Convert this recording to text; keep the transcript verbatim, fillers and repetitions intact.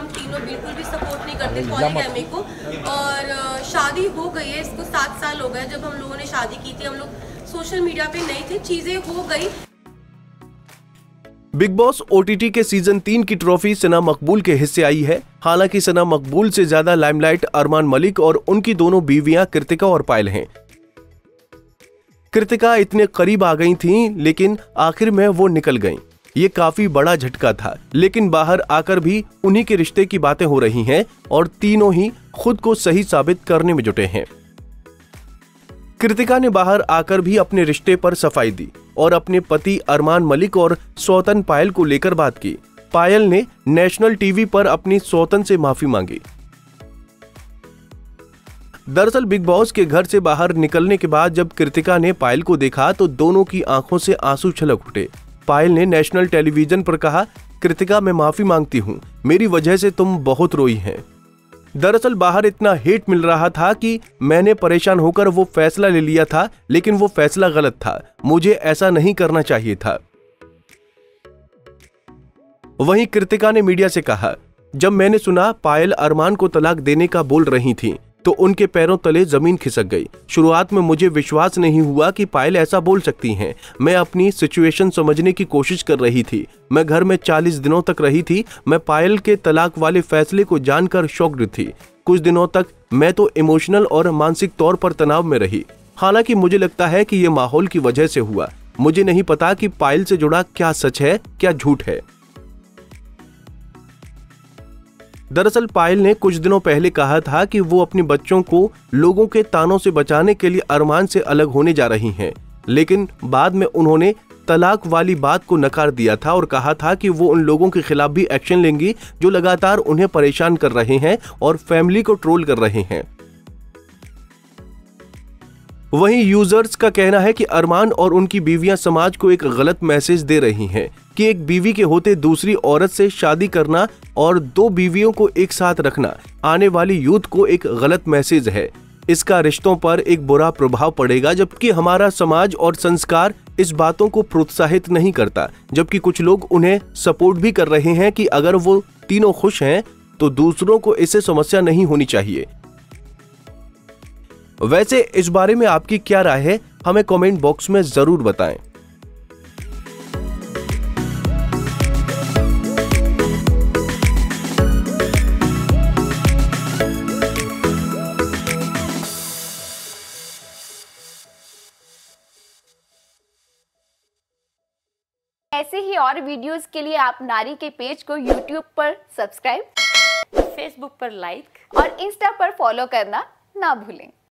हम तीनों बिल्कुल भी सपोर्ट नहीं करते पॉलीगैमी को। और शादी हो गई है, इसको सात साल हो गए जब हम लोगों ने शादी की थी। हम लोग सोशल मीडिया पे नहीं थे, चीजें हो गई। Bigg Boss O T T के सीजन तीन की ट्रॉफी सना मकबूल के हिस्से आई है। हालांकि सना मकबूल से ज्यादा लाइमलाइट अरमान मलिक और उनकी दोनों बीवियां कृतिका और पायल हैं। कृतिका इतने करीब आ गई थीं, लेकिन आखिर में वो निकल गईं। ये काफी बड़ा झटका था, लेकिन बाहर आकर भी उन्हीं के रिश्ते की बातें हो रही हैं और तीनों ही खुद को सही साबित करने में जुटे हैं। कृतिका ने बाहर आकर भी अपने रिश्ते पर सफाई दी और अपने पति अरमान मलिक और सौतन पायल को लेकर बात की। पायल ने नेशनल टीवी पर अपनी सौतन से माफी मांगी। दरअसल बिग बॉस के घर से बाहर निकलने के बाद जब कृतिका ने पायल को देखा तो दोनों की आंखों से आंसू छलक उठे। पायल ने नेशनल टेलीविजन पर कहा, कृतिका मैं माफी मांगती हूँ, मेरी वजह से तुम बहुत रोई हैं। दरअसल बाहर इतना हेट मिल रहा था कि मैंने परेशान होकर वो फैसला ले लिया था, लेकिन वो फैसला गलत था, मुझे ऐसा नहीं करना चाहिए था। वहीं कृतिका ने मीडिया से कहा, जब मैंने सुना पायल अरमान को तलाक देने का बोल रही थी तो उनके पैरों तले जमीन खिसक गई। शुरुआत में मुझे विश्वास नहीं हुआ कि पायल ऐसा बोल सकती हैं। मैं अपनी सिचुएशन समझने की कोशिश कर रही थी। मैं घर में चालीस दिनों तक रही थी। मैं पायल के तलाक वाले फैसले को जानकर शॉक्ड थी। कुछ दिनों तक मैं तो इमोशनल और मानसिक तौर पर तनाव में रही। हालांकि मुझे लगता है कि ये माहौल की वजह से हुआ। मुझे नहीं पता कि पायल से जुड़ा क्या सच है, क्या झूठ है। दरअसल पायल ने कुछ दिनों पहले कहा था कि वो अपने बच्चों को लोगों के तानों से बचाने के लिए अरमान से अलग होने जा रही हैं, लेकिन बाद में उन्होंने तलाक वाली बात को नकार दिया था और कहा था कि वो उन लोगों के खिलाफ भी एक्शन लेंगी जो लगातार उन्हें परेशान कर रहे हैं और फैमिली को ट्रोल कर रहे हैं। वहीं यूजर्स का कहना है कि अरमान और उनकी बीवियां समाज को एक गलत मैसेज दे रही हैं कि एक बीवी के होते दूसरी औरत से शादी करना और दो बीवियों को एक साथ रखना आने वाली यूथ को एक गलत मैसेज है। इसका रिश्तों पर एक बुरा प्रभाव पड़ेगा, जबकि हमारा समाज और संस्कार इस बातों को प्रोत्साहित नहीं करता। जबकि कुछ लोग उन्हें सपोर्ट भी कर रहे हैं कि अगर वो तीनों खुश हैं तो दूसरों को इससे समस्या नहीं होनी चाहिए। वैसे इस बारे में आपकी क्या राय है, हमें कमेंट बॉक्स में जरूर बताएं। ऐसे ही और वीडियोस के लिए आप नारी के पेज को यूट्यूब पर सब्सक्राइब, फेसबुक पर लाइक और इंस्टा पर फॉलो करना ना भूलें।